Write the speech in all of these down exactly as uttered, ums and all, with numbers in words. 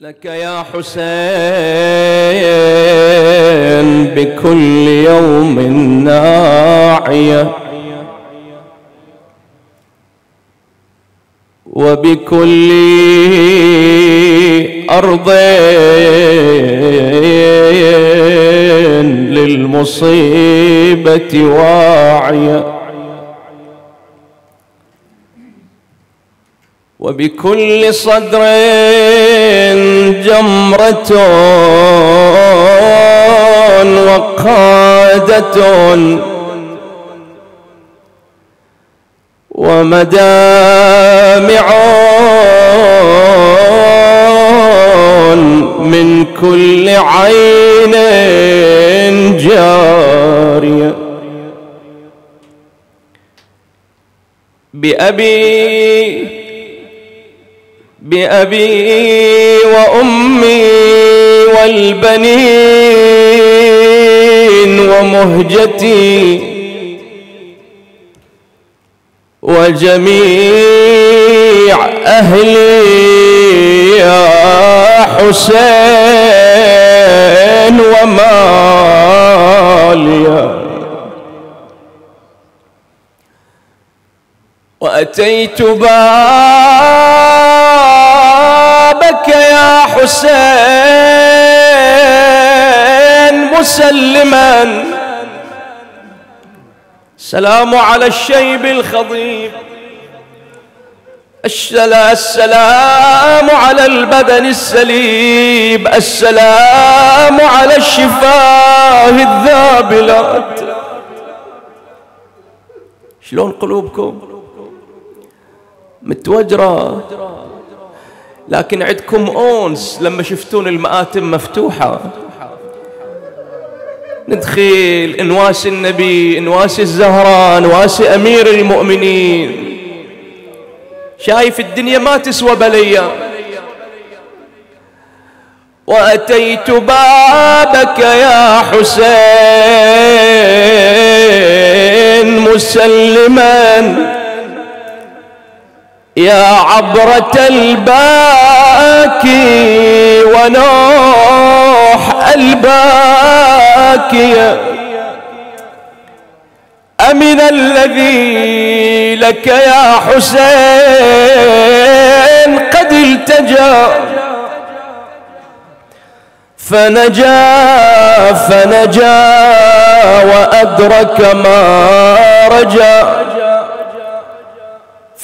لك يا حسين بكل يوم ناعية وبكل أرض للمصيبة واعية وبكل صدر جمرة وقادة ومدامع من كل عين جارية بأبي بأبي وأمي والبنين ومهجتي وجميع أهلي يا حسين ومالي وأتيت بابك يا حسين مسلما السلام على الشيب الخضيب السلام على البدن السليب السلام على الشفاه الذابلات. شلون قلوبكم متوجرة لكن عندكم أونس لما شفتون المآتم مفتوحة ندخل انواس النبي انواس الزهراء انواس أمير المؤمنين. شايف الدنيا ما تسوى بلية. وأتيت بابك يا حسين مسلماً يا عبرة الباكي ونوح الباكية أمن الذي لك يا حسين قد التجا فنجا فنجا وأدرك ما رجا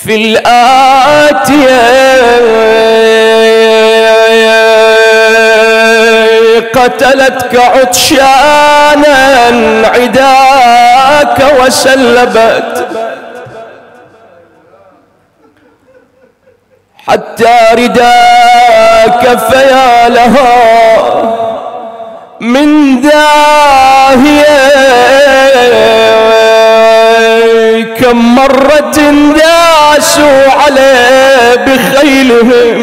في الآتية قتلتك عطشانا عداك وسلبت حتى رداك فيا لها من داهية كم مرة داهية داسوا عليه بخيلهم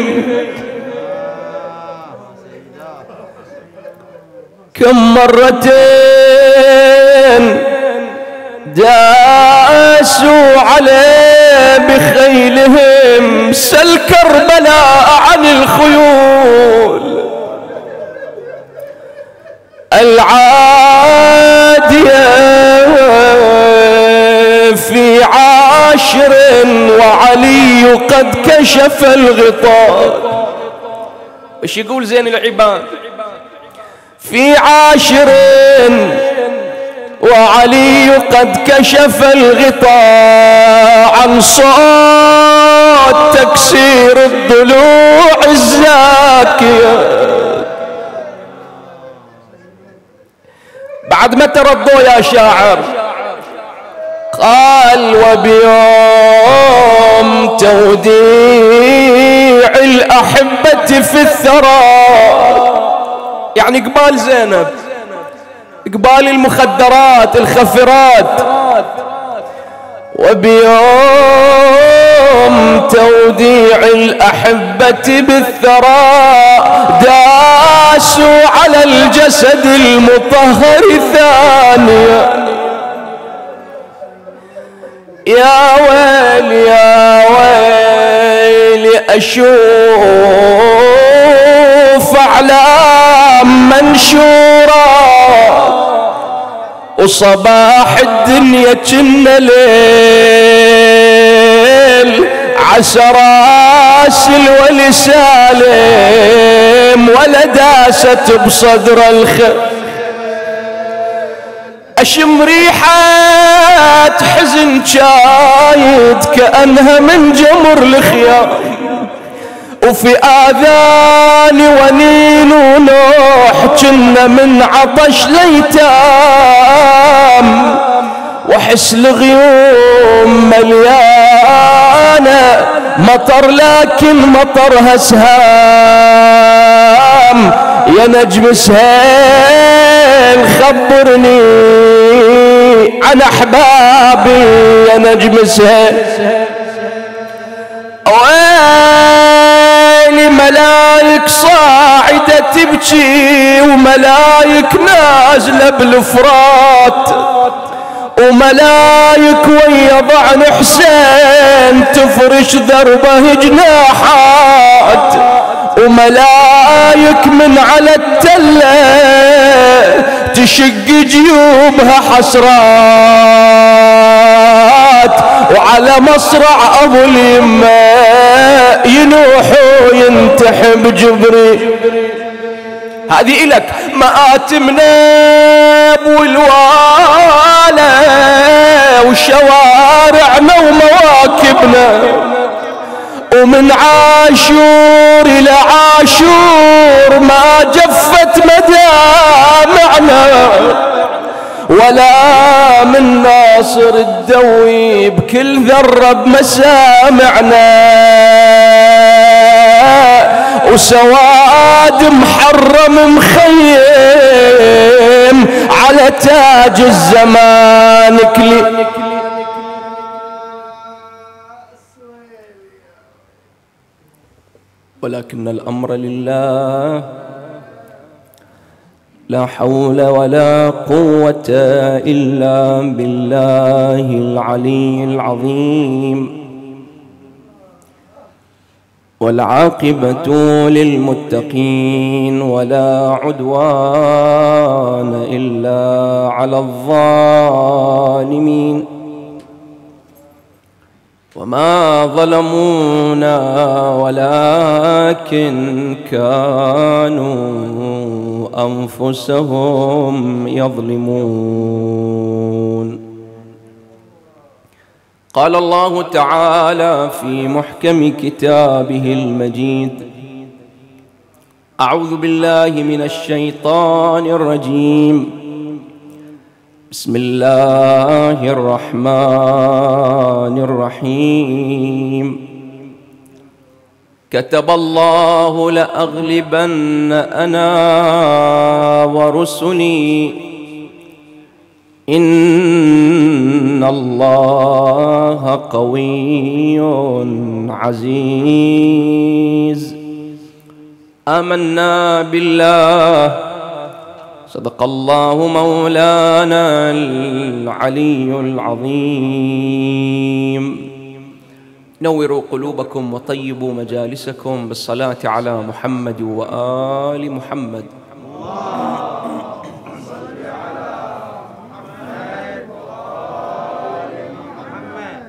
كم مرتين داسوا عليه بخيلهم سل كربلاء عن الخيول العادية في عاشر وعلي قد كشف الغطاء. ايش يقول زين العباد؟ في عاشر وعلي قد كشف الغطاء عن صوت تكسير الضلوع الزاكية بعد ما ترى الضوء يا شاعر. قال وبيوم توديع الأحبة في الثرى يعني قبال زينب قبال المخدرات الخفرات وبيوم توديع الأحبة بالثرى داسوا على الجسد المطهر ثانية يا ويل يا ويل أشوف الأعلام منشورة وصباح الدنيا كنا ليل عسراس الولي سالم ولا داست بصدر الخيل. أشم ريحة حزن شايد كأنها من جمر الخيار، وفي آذاني ونين ونوح كنا من عطش ليتام، وحس الغيوم مليانة مطر لكن مطرها سهام. يا نجم سهيل خبرني عن أحبابي، يا نجم سهيل ملايك صاعدة تبكي وملايك نازلة بالفرات، وملايك ويا ضعن حسين تفرش ضربه جناحات، وملايك من على التلة تشق جيوبها حسرات، وعلى مصرع أبو اليمة ينوحوا ينتحب جبريل. هذه إلك مآتمنا والوالى وشوارعنا ومواكبنا، ومن عاشور إلى عاشور ما جفت مدامعنا، ولا من ناصر الدوي بكل ذرة بمسامعنا، وسواد محرم مخيم على تاج الزمان كلي. ولكن الأمر لله لا حول ولا قوة إلا بالله العلي العظيم، والعاقبة للمتقين ولا عدوان إلا على الظالمين. وما ظلمونا ولكن كانوا أنفسهم يظلمون. قال الله تعالى في محكم كتابه المجيد: أعوذ بالله من الشيطان الرجيم، بسم الله الرحمن الرحيم. كتب الله لأغلبن أنا ورسلي إن الله قوي عزيز. آمنا بالله، صدق الله مولانا العلي العظيم. نوروا قلوبكم وطيبوا مجالسكم بالصلاة على محمد وآل محمد. اللهم صل على محمد وآل محمد.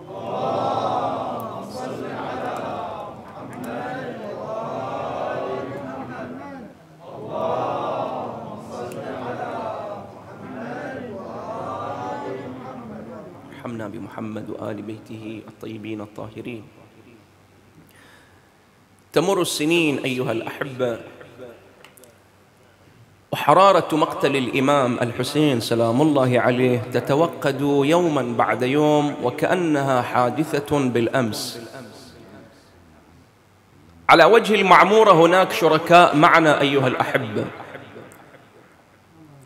اللهم صل على محمد وآل محمد. اللهم صل على محمد وآل محمد. ارحمنا بمحمد وآل بيته الطيبين الطاهرين. تمر السنين أيها الأحبة، وحرارة مقتل الإمام الحسين سلام الله عليه تتوقد يوما بعد يوم وكأنها حادثة بالأمس. على وجه المعمورة هناك شركاء معنا أيها الأحبة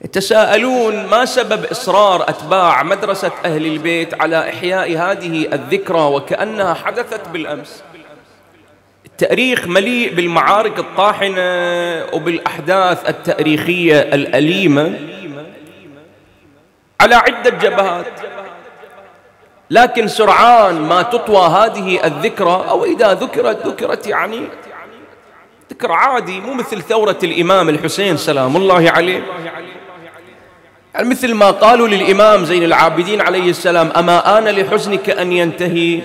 يتساءلون ما سبب إصرار أتباع مدرسة أهل البيت على إحياء هذه الذكرى وكأنها حدثت بالأمس. التاريخ مليء بالمعارك الطاحنة وبالأحداث التاريخية الأليمة على عدة جبهات، لكن سرعان ما تطوى هذه الذكرى، أو إذا ذكرت ذكرت يعني ذكر عادي، مو مثل ثورة الإمام الحسين سلام الله عليه. يعني مثل ما قالوا للإمام زين العابدين عليه السلام: أما آن لحزنك أن ينتهي.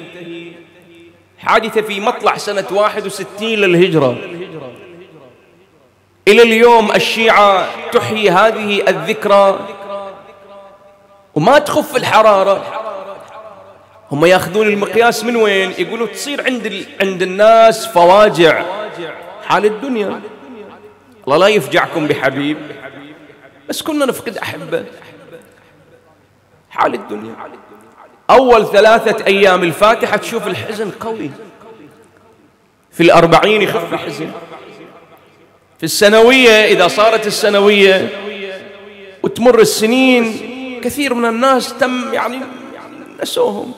حادثة في مطلع سنة واحد وستين للهجرة. إلى اليوم الشيعة تحيي هذه الذكرى وما تخف الحرارة. هم ياخذون المقياس من وين؟ يقولوا تصير عند عند الناس فواجع حال الدنيا. الله لا يفجعكم بحبيب، بس كنا نفقد أحبة. حال الدنيا أول ثلاثة أيام الفاتحة تشوف الحزن قوي، في الأربعين يخف الحزن، في السنوية إذا صارت السنوية وتمر السنين كثير من الناس تم يعني نسوهم،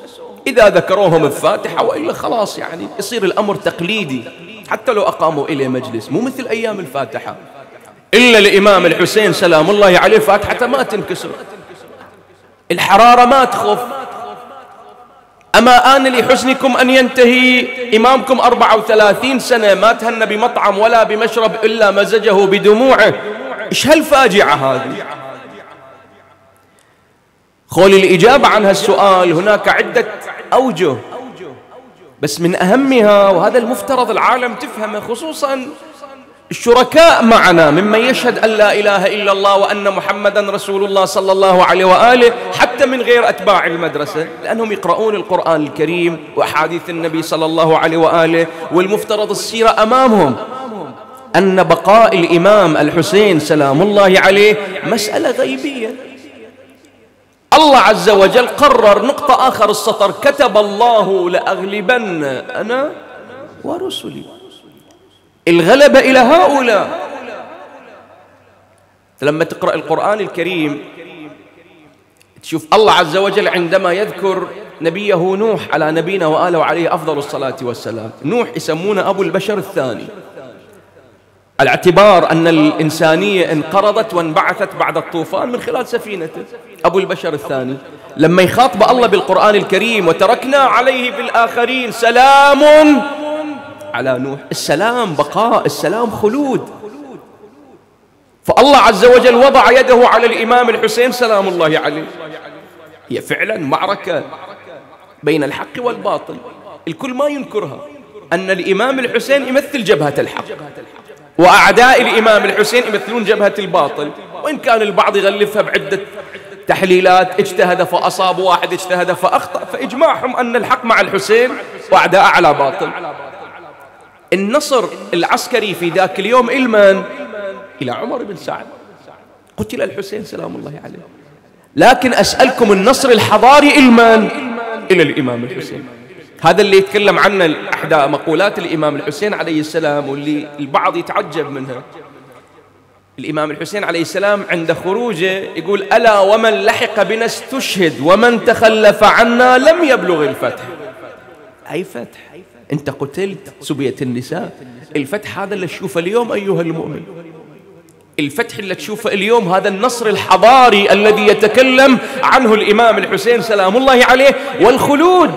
إذا ذكروهم الفاتحة وإلا خلاص يعني يصير الأمر تقليدي، حتى لو أقاموا إليه مجلس مو مثل أيام الفاتحة. إلا الإمام الحسين سلام الله عليه فاتحته ما تنكسر، الحرارة ما تخف. أما آن لحزنكم أن ينتهي، إمامكم أربعة وثلاثين سنة ما تهنى بمطعم ولا بمشرب إلا مزجه بدموعه. إيش هالفاجعة هذه؟ خول الإجابة عن هالسؤال هناك عدة أوجه، بس من أهمها وهذا المفترض العالم تفهمه، خصوصا الشركاء معنا ممن يشهد أن لا إله إلا الله وأن محمدا رسول الله صلى الله عليه وآله، حتى من غير أتباع المدرسة، لأنهم يقرؤون القرآن الكريم وأحاديث النبي صلى الله عليه وآله، والمفترض السيرة أمامهم. أن بقاء الإمام الحسين سلام الله عليه مسألة غيبية. الله عز وجل قرر نقطة آخر السطر: كتب الله لأغلبن أنا ورسلي. الغلبة إلى هؤلاء. لما تقرأ القرآن الكريم تشوف الله عز وجل عندما يذكر نبيه نوح على نبينا وآله وعليه أفضل الصلاة والسلام، نوح يسمونه أبو البشر الثاني، على اعتبار أن الإنسانية انقرضت وانبعثت بعد الطوفان من خلال سفينته. أبو البشر الثاني لما يخاطب الله بالقرآن الكريم: وتركنا عليه في الآخرين سلام على نوح. السلام بقاء، السلام خلود. فالله عز وجل وضع يده على الإمام الحسين سلام الله عليه. هي فعلا معركة بين الحق والباطل، الكل ما ينكرها أن الإمام الحسين يمثل جبهة الحق، وأعداء الإمام الحسين يمثلون جبهة الباطل، وإن كان البعض يغلفها بعدة تحليلات: اجتهد فأصاب، واحد اجتهد فأخطأ. فإجماعهم أن الحق مع الحسين وأعداء على باطل. النصر العسكري في ذاك اليوم إلمن إلى عمر بن سعد، قتل الحسين سلام الله عليه. لكن أسألكم النصر الحضاري إلمن إلى الإمام الحسين. هذا اللي يتكلم عنه إحدى مقولات الإمام الحسين عليه السلام واللي البعض يتعجب منها. الإمام الحسين عليه السلام عند خروجه يقول: ألا ومن لحق بنا استشهد ومن تخلف عنا لم يبلغ الفتح. أي فتح؟ أنت قتلت، سبيت النساء. الفتح هذا اللي تشوفه اليوم أيها المؤمن، الفتح اللي تشوفه اليوم هذا النصر الحضاري الذي يتكلم عنه الإمام الحسين سلام الله عليه. والخلود،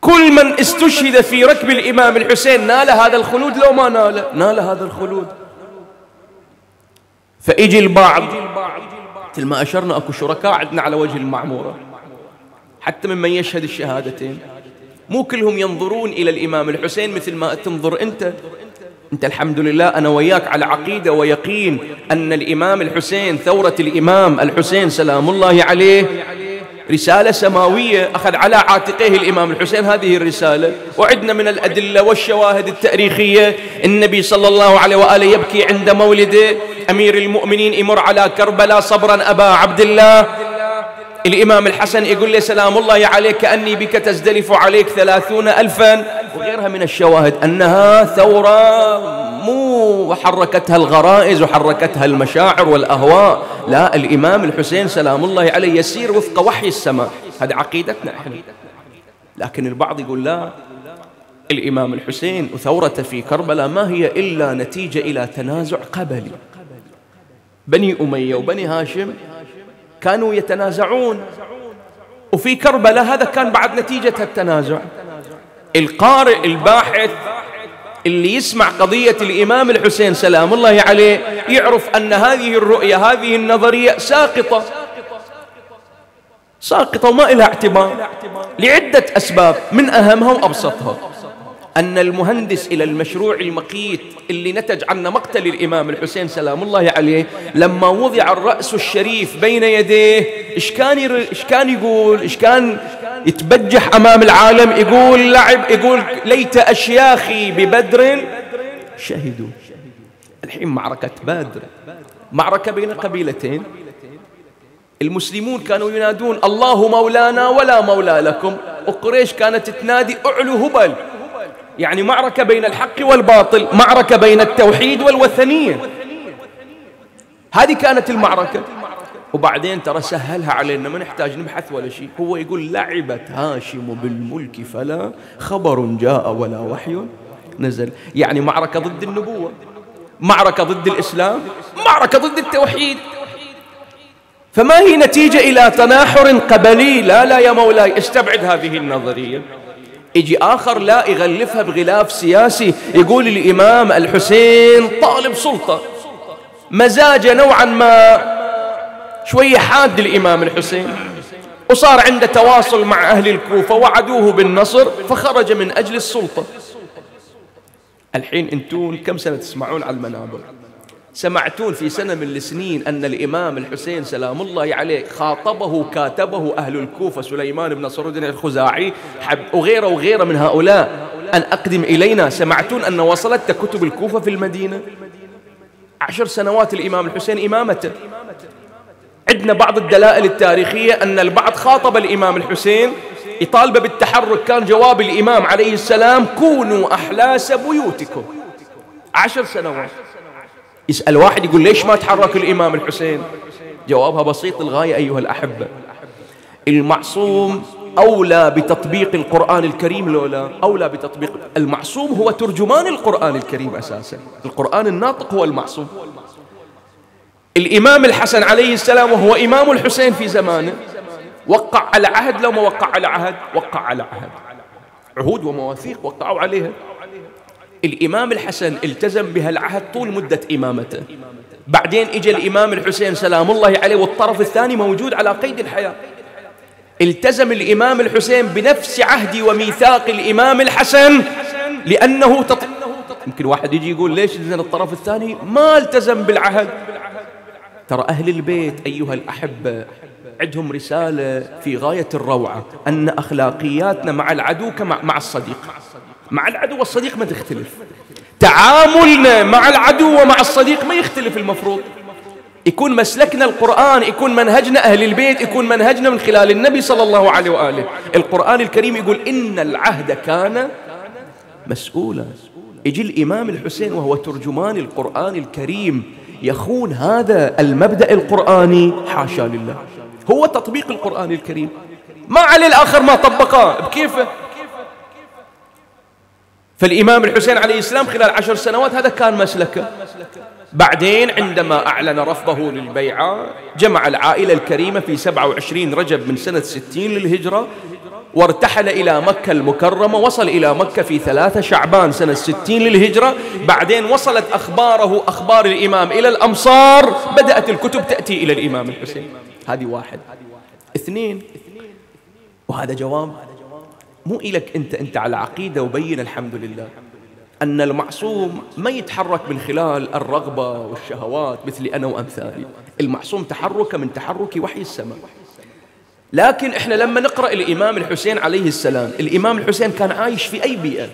كل من استشهد في ركب الإمام الحسين نال هذا الخلود، لو ما نال نال هذا الخلود. فإجي البعض مثل ما أشرنا، أكو شركاء عندنا على وجه المعمورة حتى ممن يشهد الشهادتين، مو كلهم ينظرون إلى الإمام الحسين مثل ما تنظر أنت. أنت الحمد لله أنا وياك على عقيدة ويقين أن الإمام الحسين، ثورة الإمام الحسين سلام الله عليه، رسالة سماوية أخذ على عاتقه الإمام الحسين هذه الرسالة، وعدنا من الأدلة والشواهد التاريخية. النبي صلى الله عليه وآله يبكي عند مولده، أمير المؤمنين يمر على كربلاء: صبرا أبا عبد الله. الإمام الحسن يقول له سلام الله عليك: كأني بك تزدلف عليك ثلاثون ألفا. وغيرها من الشواهد أنها ثورة مو حركتها الغرائز وحركتها المشاعر والأهواء، لا، الإمام الحسين سلام الله عليه يسير وفق وحي السماء، هذه عقيدتنا احنا. لكن البعض يقول لا، الإمام الحسين وثورته في كربلاء ما هي إلا نتيجة إلى تنازع قبلي. بني أمية وبني هاشم كانوا يتنازعون، وفي كربلاء هذا كان بعد نتيجة التنازع. القارئ الباحث اللي يسمع قضية الإمام الحسين سلام الله عليه يعرف أن هذه الرؤية، هذه النظرية ساقطة ساقطة وما إلها اعتبار، لعدة أسباب من أهمها وأبسطها أن المهندس إلى المشروع المقيت اللي نتج عنه مقتل الإمام الحسين سلام الله عليه، لما وضع الرأس الشريف بين يديه إيش كان إيش كان يقول؟ إيش كان يتبجح أمام العالم؟ يقول لعب، يقول ليت أشياخي ببدر شهدوا. الحين معركة بدر، معركة بين قبيلتين، المسلمون كانوا ينادون الله مولانا ولا مولى لكم، وقريش كانت تنادي أعلو هبل، يعني معركة بين الحق والباطل، معركة بين التوحيد والوثنية. هذه كانت المعركة. وبعدين ترى سهلها علينا، ما نحتاج نبحث ولا شيء. هو يقول لعبت هاشم بالملك فلا خبر جاء ولا وحي نزل، يعني معركة ضد النبوة، معركة ضد الإسلام، معركة ضد التوحيد. فما هي نتيجة إلى تناحر قبلي. لا لا يا مولاي، استبعد هذه النظرية. يجي آخر لا يغلفها بغلاف سياسي، يقول الإمام الحسين طالب سلطة، مزاجه نوعا ما شوية حاد الإمام الحسين، وصار عنده تواصل مع أهل الكوفة وعدوه بالنصر فخرج من أجل السلطة. الحين أنتون كم سنة تسمعون على المنابر؟ سمعتون في سنة من السنين أن الإمام الحسين سلام الله عليه خاطبه كاتبه أهل الكوفة سليمان بن نصر الدين الخزاعي وغيره وغيره من هؤلاء أن أقدم إلينا. سمعتون أن وصلت كتب الكوفة في المدينة. عشر سنوات الإمام الحسين إمامته، عندنا بعض الدلائل التاريخية أن البعض خاطب الإمام الحسين يطالبه بالتحرك، كان جواب الإمام عليه السلام كونوا أحلاس بيوتكم. عشر سنوات. يسأل واحد يقول ليش ما تحرك الإمام الحسين؟ جوابها بسيط للغاية أيها الأحبة، المعصوم أولى بتطبيق القرآن الكريم لولا أولى بتطبيق. المعصوم هو ترجمان القرآن الكريم أساسا، القرآن الناطق هو المعصوم. الإمام الحسن عليه السلام وهو إمام الحسين في زمانه وقع على عهد، لو ما وقع على عهد وقع على عهد، عهود ومواثيق وقعوا عليها. الإمام الحسن التزم بها العهد طول مدة إمامته، بعدين إجا الإمام الحسين سلام الله عليه والطرف الثاني موجود على قيد الحياة، التزم الإمام الحسين بنفس عهد وميثاق الإمام الحسن لأنه تط... يمكن واحد يجي يقول ليش إذن الطرف الثاني ما التزم بالعهد؟ ترى أهل البيت أيها الأحبة عندهم رسالة في غاية الروعة، أن أخلاقياتنا مع العدو كمع مع الصديق، مع العدو والصديق ما تختلف، تعاملنا مع العدو ومع الصديق ما يختلف. المفروض يكون مسلكنا القرآن، يكون منهجنا أهل البيت، يكون منهجنا من خلال النبي صلى الله عليه وآله. القرآن الكريم يقول إن العهد كان مسؤولا. يجي الإمام الحسين وهو ترجمان القرآن الكريم يخون هذا المبدأ القرآني، حاشا لله، هو تطبيق القرآن الكريم، ما عليه الآخر ما طبقه بكيفه. فالإمام الحسين عليه السلام خلال عشر سنوات هذا كان مسلكه. بعدين عندما أعلن رفضه للبيعة جمع العائلة الكريمة في سبعة وعشرين رجب من سنة ستين للهجرة وارتحل إلى مكة المكرمة، وصل إلى مكة في ثلاثة شعبان سنة ستين للهجرة. بعدين وصلت أخباره أخبار الإمام إلى الأمصار، بدأت الكتب تأتي إلى الإمام الحسين. هذه واحد. اثنين، وهذا جواب مو إلك أنت، أنت على عقيدة وبين الحمد لله أن المعصوم ما يتحرك من خلال الرغبة والشهوات مثل أنا وأمثالي. المعصوم تحرك من تحرك وحي السماء. لكن إحنا لما نقرأ الإمام الحسين عليه السلام، الإمام الحسين كان عايش في أي بيئة؟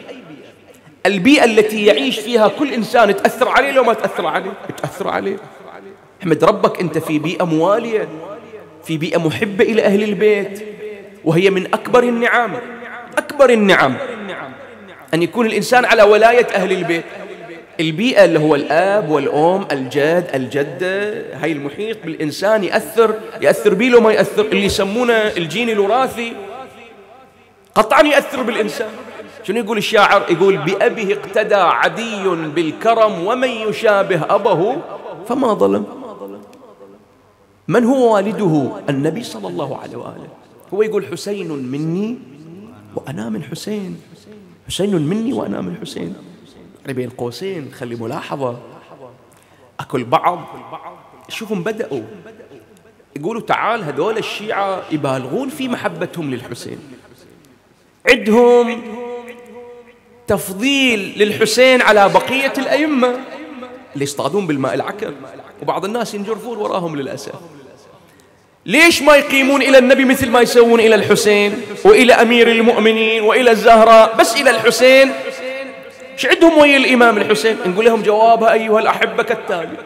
البيئة التي يعيش فيها كل إنسان تأثر عليه لو ما تأثر عليه تأثر عليه. احمد ربك أنت في بيئة موالية، في بيئة محبة إلى أهل البيت، وهي من أكبر النعم، أكبر النعم أن يكون الإنسان على ولاية أهل البيت. البيئة اللي هو الآب والأم الجاد الجدة، هاي المحيط بالإنسان يأثر يأثر بيه لو ما يأثر، اللي يسمونه الجين الوراثي قطعا يأثر بالإنسان. شنو يقول الشاعر؟ يقول بأبه اقتدى عدي بالكرم ومن يشابه أبه فما ظلم. من هو والده؟ النبي صلى الله عليه وآله. هو يقول حسين مني وأنا من حسين، حسين مني وأنا من حسين. يعني بين قوسين خلي ملاحظة، أكل بعض شوفهم بدأوا يقولوا تعال هذول الشيعة يبالغون في محبتهم للحسين، عندهم تفضيل للحسين على بقية الأئمة اللي يصطادون بالماء العكر، وبعض الناس ينجرفون وراهم للأسف. ليش ما يقيمون إلى النبي مثل ما يسوون إلى الحسين وإلى أمير المؤمنين وإلى الزهراء، بس إلى الحسين ايش عندهم ويا الإمام الحسين؟ نقول لهم جوابها أيها الأحبة كالتالي: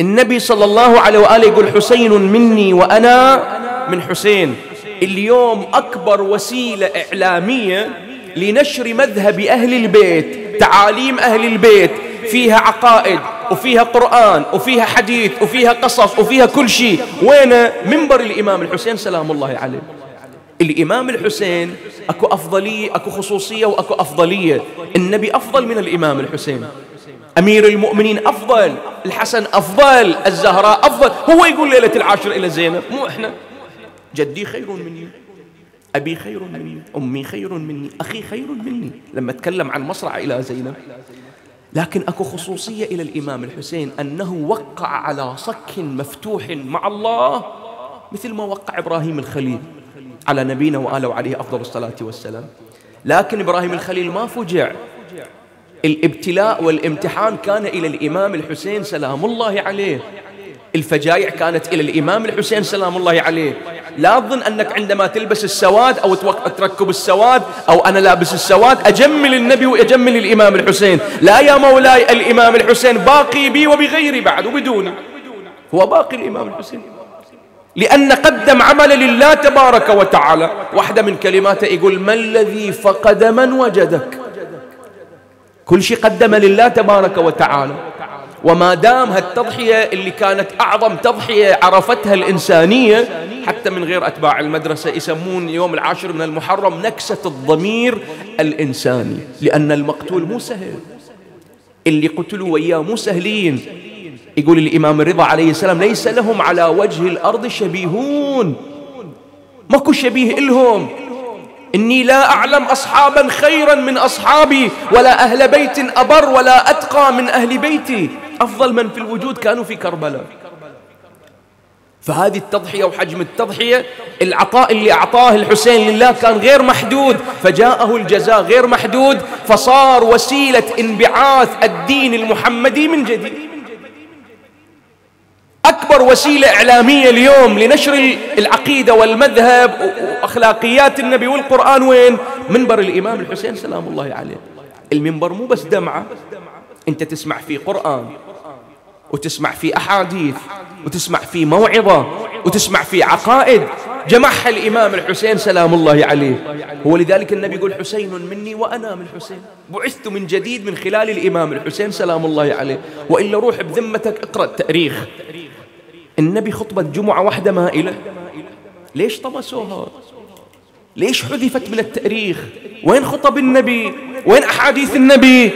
النبي صلى الله عليه وآله يقول حسين مني وأنا من حسين. اليوم أكبر وسيلة إعلامية لنشر مذهب أهل البيت، تعاليم أهل البيت، فيها عقائد وفيها قرآن وفيها حديث وفيها قصص وفيها كل شيء. وين منبر الإمام الحسين سلام الله عليه؟ الإمام الحسين أكو أفضلية، أكو خصوصية وأكو أفضلية. النبي أفضل من الإمام الحسين، أمير المؤمنين أفضل، الحسن أفضل، الزهراء أفضل. هو يقول ليلة العاشر إلى زينب، مو إحنا. جدي خير مني، أبي خير مني، أمي خير مني، أخي خير مني، لما أتكلم عن مصرع إلى زينب. لكن أكو خصوصية إلى الإمام الحسين أنه وقع على صك مفتوح مع الله، مثل ما وقع إبراهيم الخليل على نبينا وآله وعليه أفضل الصلاة والسلام. لكن إبراهيم الخليل ما فجع، الابتلاء والامتحان كان إلى الإمام الحسين سلام الله عليه، الفجائع كانت إلى الإمام الحسين سلام الله عليه. لا أظن أنك عندما تلبس السواد أو تركب السواد أو أنا لابس السواد أجمل النبي وأجمل الإمام الحسين، لا يا مولاي، الإمام الحسين باقي بي وبغيري بعد وبدوني، هو باقي الإمام الحسين، لأن قدم عمل لله تبارك وتعالى. واحدة من كلماته يقول: ما الذي فقد من وجدك؟ كل شيء قدم لله تبارك وتعالى، وما دام هالتضحية اللي كانت أعظم تضحية عرفتها الإنسانية حتى من غير أتباع المدرسة، يسمون يوم العاشر من المحرم نكسة الضمير الإنساني، لأن المقتول مو سهل، اللي قتلوا وياه مو سهلين. يقول الإمام الرضا عليه السلام: ليس لهم على وجه الأرض شبيهون، ماكو شبيه إلهم، إني لا أعلم أصحابا خيرا من أصحابي ولا أهل بيت أبر ولا أتقى من أهل بيتي. أفضل من في الوجود كانوا في كربلاء. فهذه التضحية وحجم التضحية، العطاء اللي أعطاه الحسين لله كان غير محدود، فجاءه الجزاء غير محدود، فصار وسيلة انبعاث الدين المحمدي من جديد. أكبر وسيلة إعلامية اليوم لنشر العقيدة والمذهب وأخلاقيات النبي والقرآن وين؟ منبر الإمام الحسين سلام الله عليه. المنبر مو بس دمعة، أنت تسمع فيه قرآن وتسمع فيه أحاديث وتسمع فيه موعظة وتسمع فيه عقائد جمعها الإمام الحسين سلام الله عليه. ولذلك النبي يقول: حسين مني وأنا من حسين، بعثت من جديد من خلال الإمام الحسين سلام الله عليه. وإلا روح بذمتك اقرأ التاريخ، النبي خطبة جمعة واحدة مائلة، ليش طمسوها؟ ليش حذفت من التاريخ؟ وين خطب النبي؟ وين أحاديث النبي؟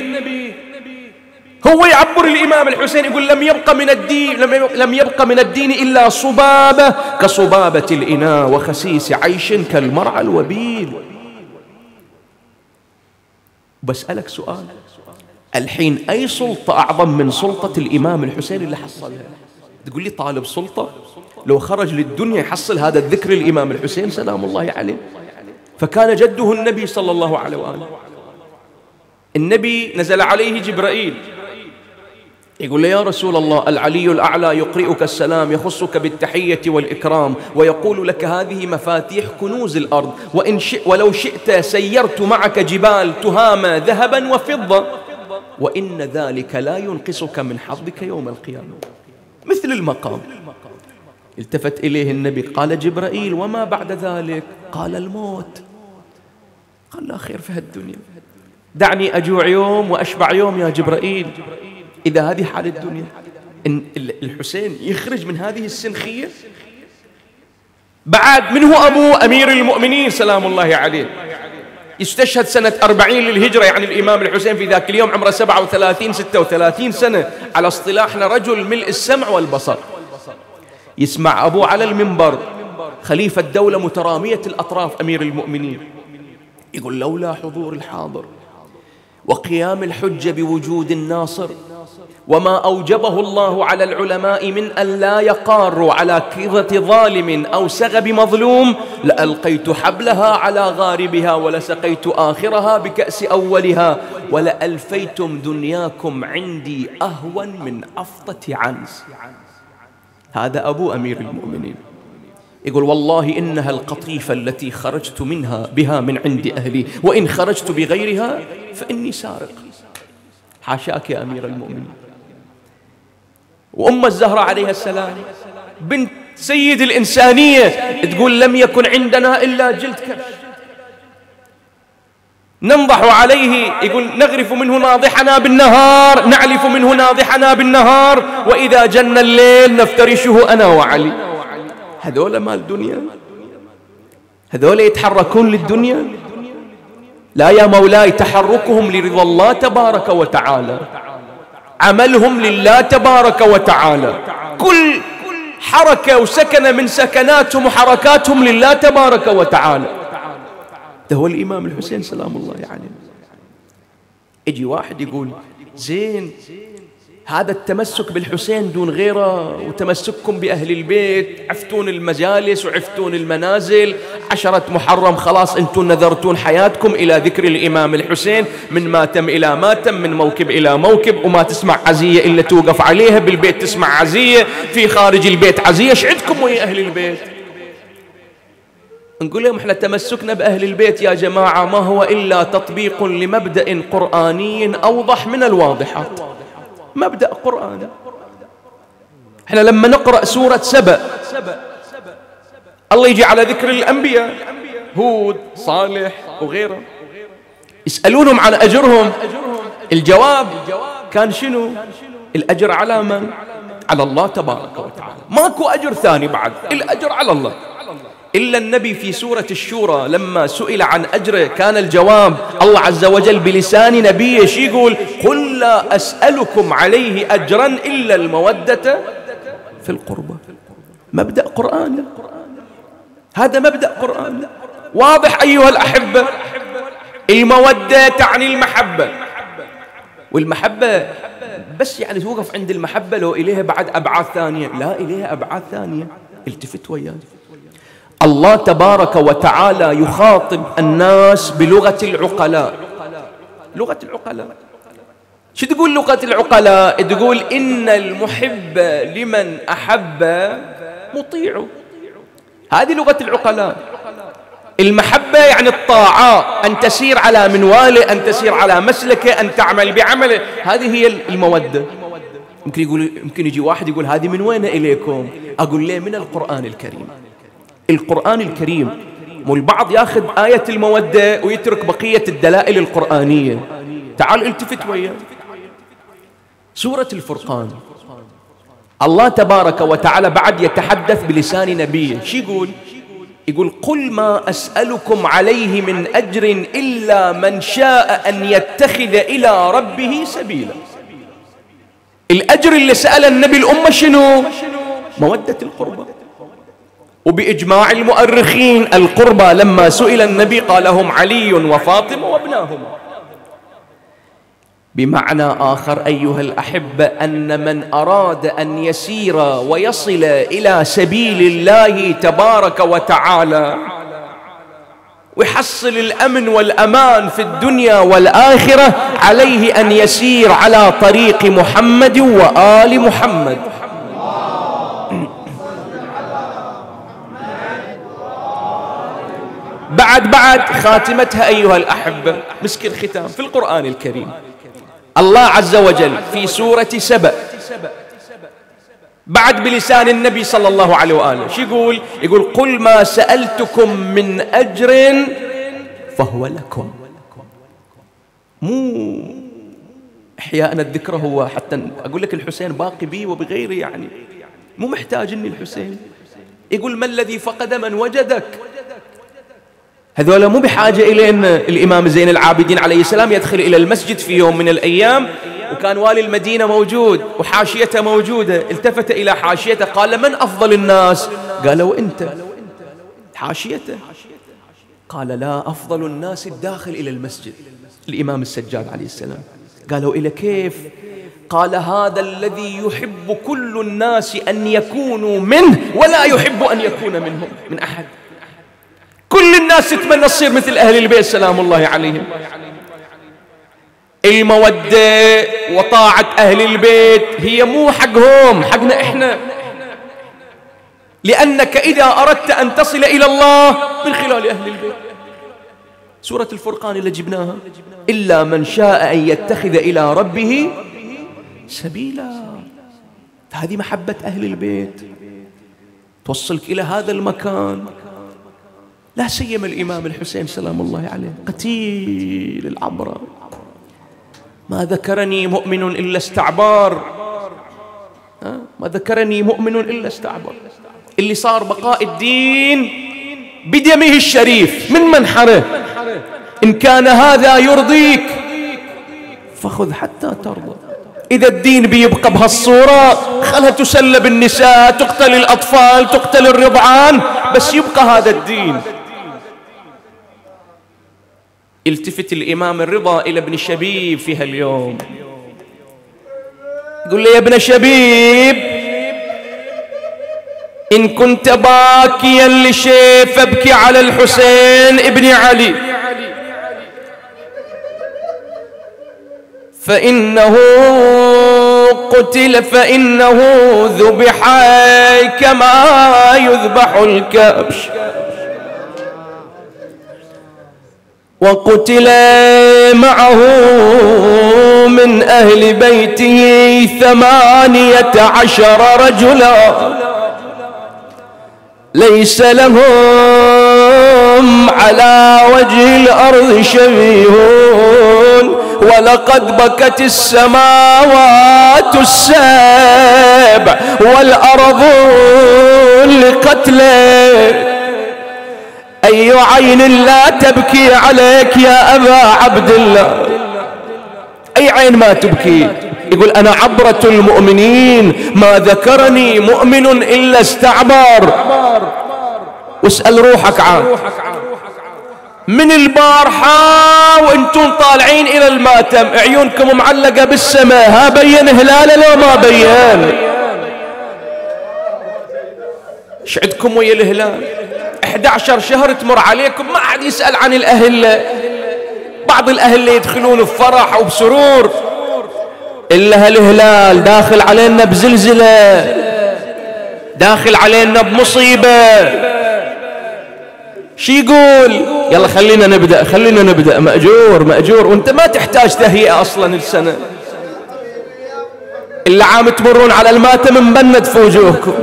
هو يعبر الإمام الحسين يقول: لم يبق من الدين لم يبق من الدين إلا صبابة كصبابة الإناء وخسيس عيش كالمرعى الوبيل. بسألك سؤال، الحين أي سلطة أعظم من سلطة الإمام الحسين اللي حصلها؟ تقول لي طالب سلطة لو خرج للدنيا يحصل هذا الذكر الإمام الحسين سلام الله عليه. فكان جده النبي صلى الله عليه وآله، النبي نزل عليه جبرائيل يقول له: يا رسول الله، العلي الأعلى يقرئك السلام، يخصك بالتحية والإكرام، ويقول لك: هذه مفاتيح كنوز الأرض، وإن شئ ولو شئت سيرت معك جبال تهامة ذهبا وفضة، وإن ذلك لا ينقصك من حظك يوم القيامة. مثل المقام. التفت إليه النبي قال جبرائيل: وما بعد ذلك؟ قال: الموت. قال: لا خير في هالدنيا، دعني أجوع يوم وأشبع يوم يا جبرائيل، إذا هذه حال الدنيا. إن الحسين يخرج من هذه السنخية بعد منه أبوه أمير المؤمنين سلام الله عليه، يستشهد سنة أربعين للهجرة، يعني الإمام الحسين في ذاك اليوم عمره سبعة وثلاثين ستة وثلاثين سنة، على اصطلاحنا رجل ملء السمع والبصر. يسمع أبوه على المنبر خليفة الدولة مترامية الأطراف أمير المؤمنين يقول: لولا حضور الحاضر وقيام الحجة بوجود الناصر، وما أوجبه الله على العلماء من أن لا يقاروا على كظة ظالم أو سغب مظلوم، لألقيت حبلها على غاربها ولسقيت آخرها بكأس أولها ولألفيتم دنياكم عندي أهون من أفطة عنز. هذا أبو أمير المؤمنين يقول والله إنها القطيفة التي خرجت منها بها من عند أهلي، وإن خرجت بغيرها فإني سارق. حاشاك يا أمير المؤمنين. وأم الزهرة عليها السلام بنت سيد الإنسانية تقول لم يكن عندنا إلا جلد كبش ننضح عليه، يقول نغرف منه ناضحنا بالنهار، نعلف منه ناضحنا بالنهار، وإذا جن الليل نفترشه أنا وعلي. هذول مال دنيا، هذول يتحركون للدنيا. لا يا مولاي، تحركهم لرضا الله تبارك وتعالى، عملهم لله تبارك وتعالى، كل حركة وسكنة من سكناتهم وحركاتهم لله تبارك وتعالى. ده هو الإمام الحسين سلام الله عليه. يعني يجي واحد يقول زين هذا التمسك بالحسين دون غيره، وتمسككم بأهل البيت، عفتون المجالس وعفتون المنازل، عشرة محرم خلاص أنتم نذرتون حياتكم إلى ذكر الإمام الحسين، من ما تم إلى ما تم، من موكب إلى موكب، وما تسمع عزية إلا توقف عليها، بالبيت تسمع عزية، في خارج البيت عزية، ايش عندكم ويا أهل البيت؟ نقول لهم احنا تمسكنا بأهل البيت يا جماعة ما هو إلا تطبيق لمبدأ قرآني أوضح من الواضحات. مبدأ قرآن. احنا لما نقرأ سورة سبأ الله يجي على ذكر الأنبياء هود صالح وغيره، يسألونهم عن أجرهم، الجواب كان شنو؟ الأجر على من؟ على الله تبارك وتعالى، ماكو أجر ثاني بعد، الأجر على الله. إلا النبي في سورة الشورى لما سئل عن أجره كان الجواب الله عز وجل بلسان نبيه شي يقول؟ قل لا أسألكم عليه أجرا إلا المودة في القربة. مبدأ قرآن، هذا مبدأ قرآن واضح أيها الأحبة. المودة تعني المحبة، والمحبة بس يعني توقف عند المحبة، لو إليها بعد أبعاد ثانية، لا إليها أبعاد ثانية. التفت وياي، الله تبارك وتعالى يخاطب الناس بلغة العقلاء. لغة العقلاء شو تقول لغة العقلاء؟ تقول إن المحب لمن أحب مطيع. هذه لغة العقلاء. المحبة يعني الطاعة، أن تسير على منواله، أن تسير على مسلكه، أن تعمل بعمله، هذه هي المودة. يمكن يقول، يمكن يجي واحد يقول هذه من وين إليكم؟ أقول له من القرآن الكريم. القرآن الكريم، مو البعض ياخذ آية المودة ويترك بقية الدلائل القرآنية. تعال التفت ويا سورة الفرقان، الله تبارك وتعالى بعد يتحدث بلسان نبيه شي يقول؟ يقول قل ما أسألكم عليه من أجر إلا من شاء أن يتخذ إلى ربه سبيلا. الأجر اللي سأل النبي الأمة شنو؟ مودة القربى. وبإجماع المؤرخين القربى لما سئل النبي قال هم علي وفاطمة وابناهما. بمعنى آخر أيها الأحبة أن من أراد أن يسير ويصل إلى سبيل الله تبارك وتعالى ويحصل الأمن والأمان في الدنيا والآخرة عليه أن يسير على طريق محمد وآل محمد. بعد بعد خاتمتها أيها الأحبة مسك الختام في القرآن الكريم، الله عز وجل في سورة سبأ بعد بلسان النبي صلى الله عليه وآله شو يقول؟ يقول قل ما سألتكم من أجر فهو لكم. مو إحياءنا الذكرى هو حتى أقول لك الحسين باقي بي وبغيري، يعني مو محتاجني الحسين. يقول ما الذي فقد من وجدك؟ هذولا مو بحاجة إلى أن الإمام زين العابدين عليه السلام يدخل إلى المسجد في يوم من الأيام وكان والي المدينة موجود وحاشيته موجودة، التفت إلى حاشيته قال من أفضل الناس؟ قالوا أنت. حاشيته قال لا، أفضل الناس الداخل إلى المسجد. الإمام السجاد عليه السلام. قالوا إلى كيف؟ قال هذا الذي يحب كل الناس أن يكونوا منه ولا يحب أن يكون منهم من أحد. كل الناس تتمنى تصير مثل أهل البيت سلام الله عليهم، المودة وطاعة أهل البيت هي مو حقهم، حقنا إحنا، لأنك إذا أردت أن تصل إلى الله من خلال أهل البيت. سورة الفرقان اللي جبناها، إلا من شاء أن يتخذ إلى ربه سبيلا، هذه محبة أهل البيت توصلك إلى هذا المكان. لا سيما الإمام الحسين سلام الله عليه قتيل العبرة، ما ذكرني مؤمن إلا استعبار، ما ذكرني مؤمن إلا استعبار. اللي صار بقاء الدين بدمه الشريف من منحره. إن كان هذا يرضيك فخذ حتى ترضى. إذا الدين بيبقى بهالصورة خلها تسلب النساء، تقتل الأطفال، تقتل الرضعان، بس يبقى هذا الدين. التفت الإمام الرضا إلى ابن شبيب في هاليوم، قل له يا ابن شبيب إن كنت باكيا لشيء فابكي على الحسين ابن علي، فإنه قتل، فإنه ذبح كما يذبح الكبش، وقتل معه من أهل بيته ثمانية عشر رجلا ليس لهم على وجه الأرض شبيهون، ولقد بكت السماوات السبع والأرض لقتله، أي عين لا تبكي عليك يا أبا عبد الله. أي عين ما تبكي؟ يقول أنا عبرة المؤمنين، ما ذكرني مؤمن إلا استعبار. واسأل روحك عاد من البارحة وانتم طالعين إلى الماتم عيونكم معلقة بالسماء، ها بين هلاله لو ما بين؟ ايش عندكم ويا الهلال؟ أحد عشر شهر تمر عليكم ما حد يسأل عن الأهل. بعض الأهل يدخلون بفرح وبسرور، إلا هالهلال داخل علينا بزلزلة، داخل علينا بمصيبة. شو يقول؟ يلا خلينا نبدأ، خلينا نبدأ، مأجور مأجور. وانت ما تحتاج تهيئة أصلا. السنة اللي عام تمرون على الماتم مبند في وجوهكم.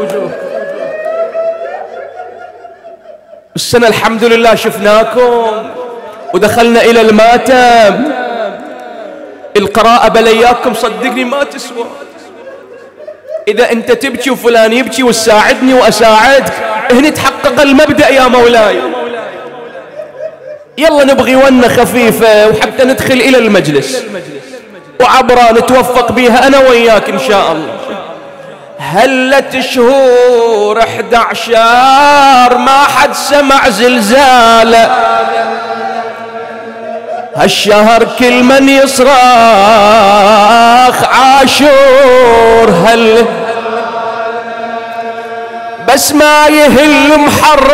السنة الحمد لله شفناكم ودخلنا إلى الماتم، القراءة بلياكم صدقني ما تسوى. إذا أنت تبكي وفلان يبكي وتساعدني وأساعدك، هنا تحقق المبدأ يا مولاي. يلا نبغي ونة خفيفة وحتى ندخل إلى المجلس، وعبرة نتوفق بيها أنا وياك إن شاء الله. هلت شهور احد عشر ما حد سمع زلزاله، هالشهر كل من يصرخ عاشور هل، بس ما يهل محرم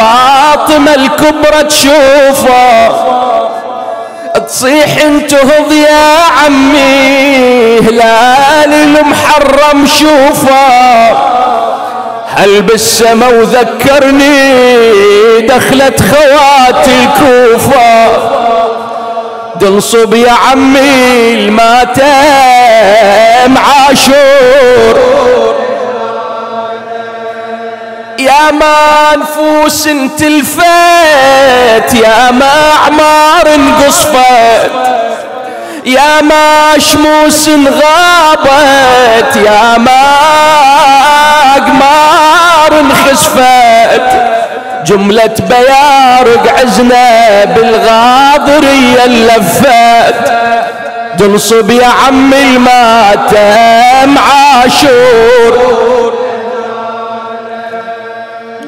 فاطمة الكبرى تشوفه تصيح انتهض يا عمي هلال المحرم شوفه، هل بالسما وذكرني دخلت خواتي الكوفة، دنصب يا عمي الماتم عاشور، يا ما نفوس تلفت، يا ما اعمار قصفت، يا ما شموس غابت، يا ما اقمار خسفت، جملة بيارق عزنا بالغاضرية اللفت، تنصب يا عمي الماتم عاشور.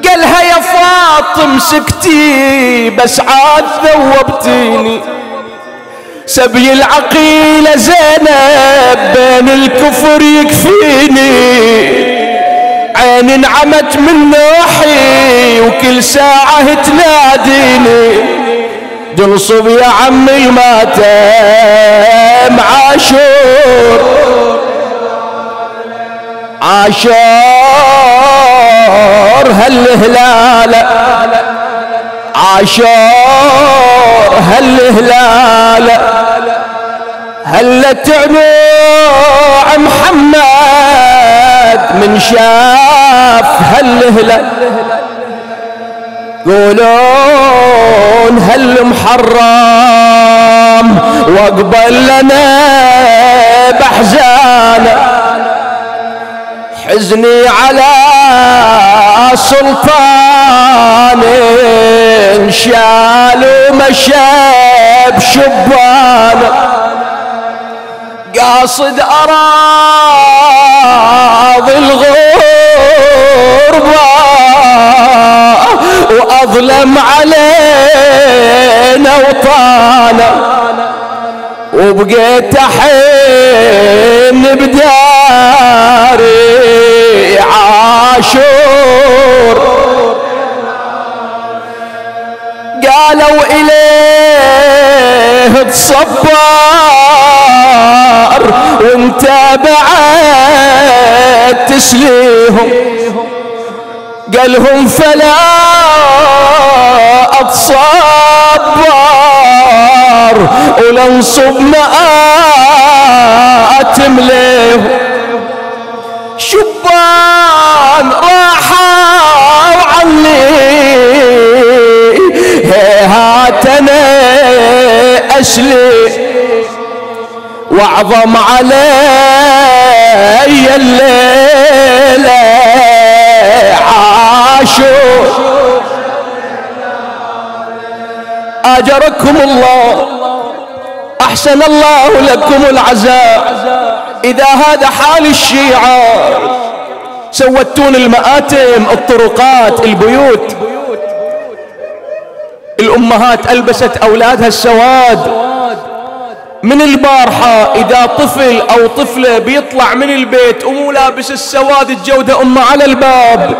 قالها يا فاطمة الغلط مسكتي بس عاد ذوبتيني، سبي العقيلة زينب بين الكفر يكفيني، عيني انعمت من نوحي وكل ساعة تناديني، تنصب يا عمي ماتم عاشور عاشور هالهلالة عاشور هالهلالة هلا تعنوع محمد من شاف هالهلال، قولون هل محرم واقبل لنا بحزانه، حزني على سلطان انشال ومشى بشبانه، قاصد اراضي الغربه واظلم علينا وطانا، وبقيت احن بداري عاشور، قالوا اليه تصبر وانت بعد تسليهم، قالهم فلا اتصبر ولنصب ما اتمليه، شبان راحوا عني هات انا اسلي، واعظم علي الليله عاشور. اجركم الله احسن الله لكم العزاء، اذا هذا حال الشيعة سوتون المآتم، الطرقات، البيوت، الامهات البست اولادها السواد. من البارحة اذا طفل او طفلة بيطلع من البيت ومو لابس السواد الجودة امه على الباب،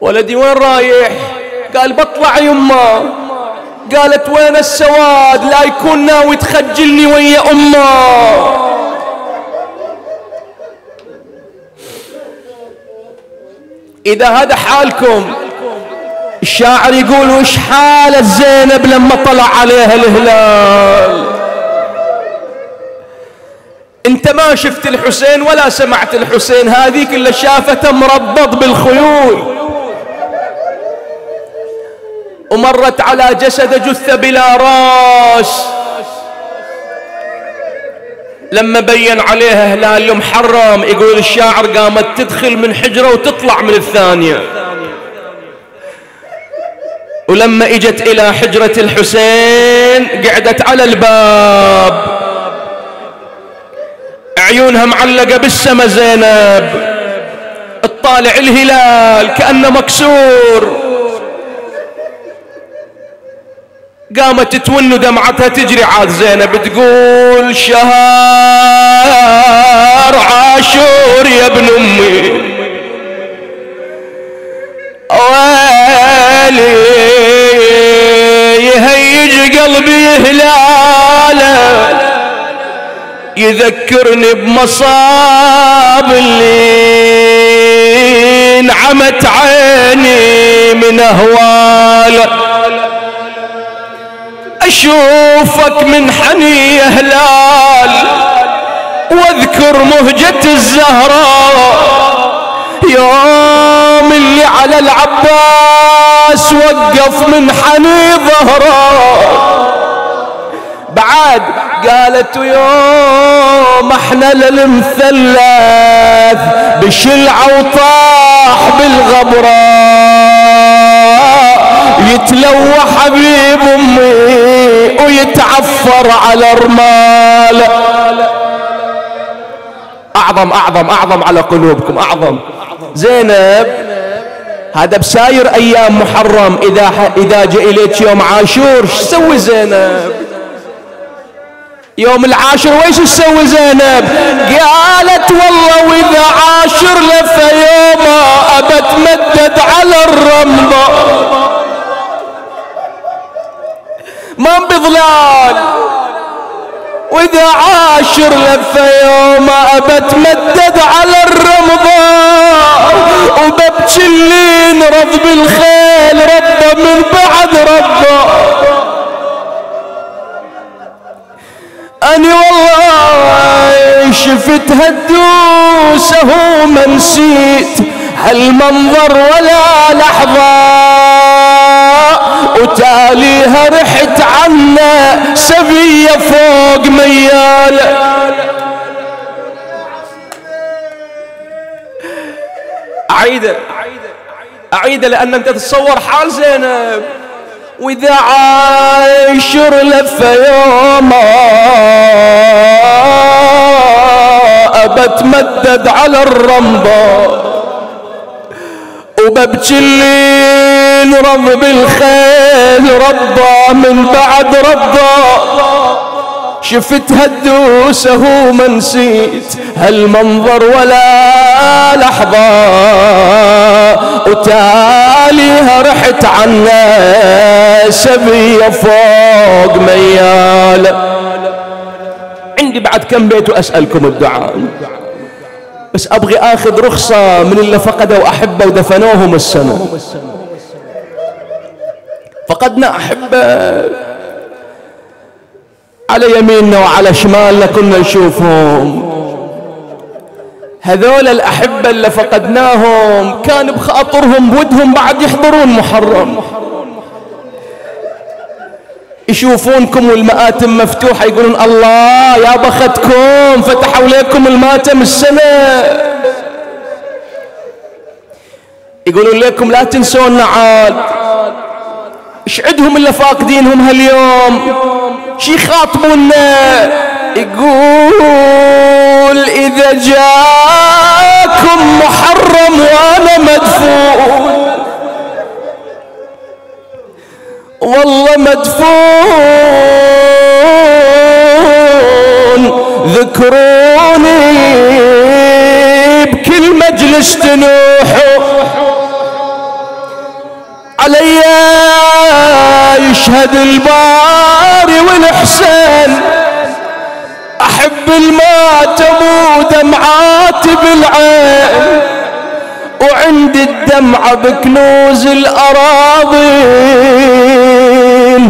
ولدي وين رايح؟ قال بطلع يما، قالت وين السواد؟ لا يكون ناوي تخجلني ويا امه. اذا هذا حالكم، الشاعر يقول وش حالة زينب لما طلع عليها الهلال؟ انت ما شفت الحسين ولا سمعت الحسين، هذيك اللي شافته مربط بالخيول، ومرت على جسد جثة بلا راس، لما بين عليها هلال محرم يقول الشاعر قامت تدخل من حجرة وتطلع من الثانية، ولما اجت الى حجرة الحسين قعدت على الباب، عيونها معلقة بالسما زينب تطالع الهلال كأنه مكسور، قامت تتون ودمعتها تجري، عاد زينب تقول شهر عاشور يا ابن امي ويلي يهيج قلبي هلاله، يذكرني بمصاب اللي انعمت عيني من اهواله، اشوفك من حني يا هلال واذكر مهجة الزهراء، يوم اللي على العباس وقف من حني ظهراء، بعد قالت يوم احنا للمثلث بشلعة وطاح بالغبراء، يتلوى حبيب امي ويتعفر على رمال. اعظم اعظم اعظم على قلوبكم، اعظم زينب هذا بساير ايام محرم. اذا اذا جاء اليك يوم عاشور شو تسوي زينب؟ يوم العاشر ويش تسوي زينب؟ قالت والله واذا عاشر لفه يوما ابتمدد على الرمضه من بظلال، واذا عاشر لفه يوما ابتمدد على الرمضه وببكي اللين رضب الخيل ربه من بعد ربه. أنا والله شفت هالدوسة وما نسيت هالمنظر ولا لحظة، وتاليها رحت عنا سبية فوق ميالة. أعيده أعيده لأن أنت تتصور حال زينب. وإذا عاشر لفة يوما أبتمدد على الرمضة وببكي اللين رب بالخيل ربا من بعد ربا. شفت هالدوسة وما نسيت هالمنظر ولا لحظة، وتاليها رحت عنا سبية فوق ميالة. عندي بعد كم بيت وأسألكم الدعاء، بس أبغي آخذ رخصة من اللي فقدوا أحبة ودفنوهم السنة. فقدنا أحبة على يميننا وعلى شمالنا كنا نشوفهم. هذول الأحبة اللي فقدناهم كان بخاطرهم بودهم بعد يحضرون محرم، يشوفونكم والمآتم مفتوحة يقولون الله يا بختكم فتحوا لكم الماتم السنة، يقولون لكم لا تنسونا عاد. ايش عندهم اللي فاقدينهم هاليوم؟ شي خاطبونا يقول إذا جاكم محرم وأنا مدفون والله مدفون ذكروني بكل مجلس تنوحوا علي يشهد الباري والحسين أحب الماتم ودمعاتي بالعين وعندي الدمعة بكنوز الأراضين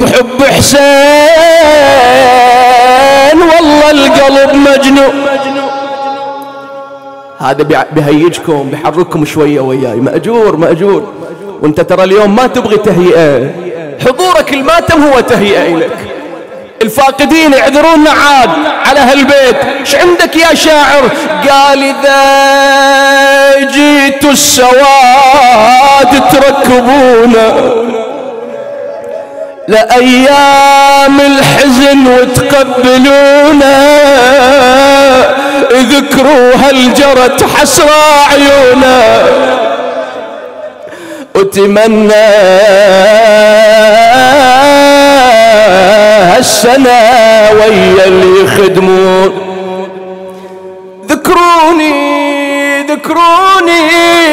بحب حسين والله القلب مجنون. هذا بهيجكم بحرككم شوية وياي، مأجور مأجور. وانت ترى اليوم ما تبغي تهيئة، حضورك الماتم هو تهيئة لك. الفاقدين يعذرونا عاد على هالبيت. ايش عندك يا شاعر؟ قال إذا جيتوا السواد تركبونا لأيام الحزن وتقبلونا اذكروا هالجرت حسرى عيونا وتمنى هالسنة ويا اللي يخدمون. ذكروني ذكروني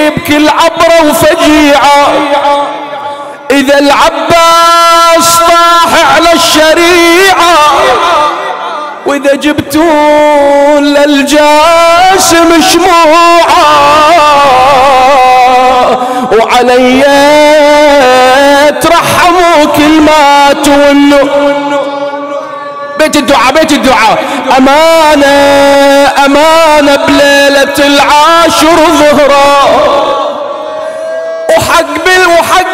بكل عبرة وفجيعة إذا العباس طاح على الشريعة، وإذا جبتون للجاسم شموعة وعلي ترحموا كل ما تولوا. بيت الدعاء بيت الدعاء أمانة أمانة بليلة العاشر ظهرة وحق بال وحق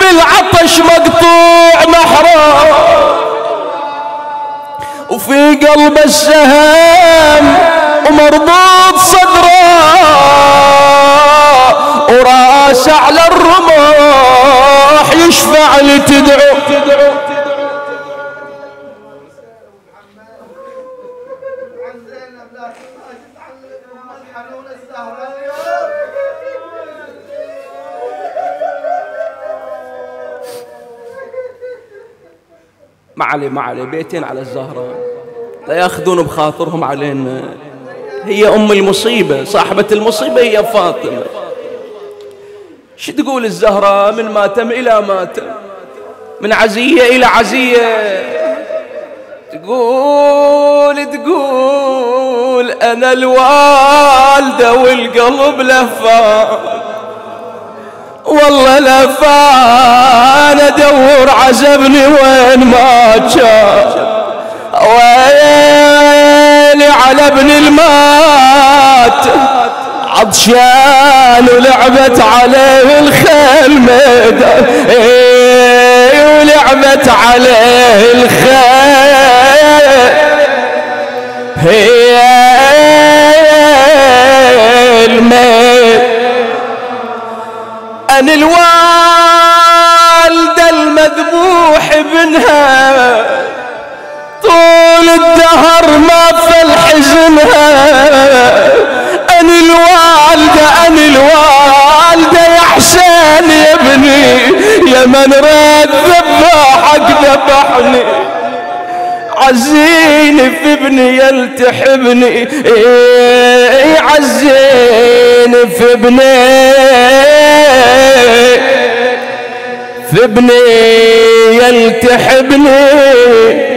بالعطش مقطوع محرم وفي قلب السهم ومربوط صدره وراس على الرماح يشفع لتدعو. معلي معلي بيتين على الزهرة لا ياخذون بخاطرهم علينا. هي أم المصيبة، صاحبة المصيبة هي فاطمة. شو تقول الزهرة من ماتم إلى ماتم، من عزية إلى عزية، تقول تقول أنا الوالدة والقلب لفان، والله لفان أدور عزبني وين ما كان، ويلي على ابن المات عطشان ولعبت عليه الخيل ميدان، ايه ولعبت عليه الخيل، هي الميل أن الوالدة المذبوح ابنها طول الدهر ما فل حزنها، أنا الوالدة أنا الوالدة يا حسين يا ابني، يا من راد ذبحك ذبحني، عزيني في ابني يلتحبني، اي عزيني في ابني في ابني يلتحبني.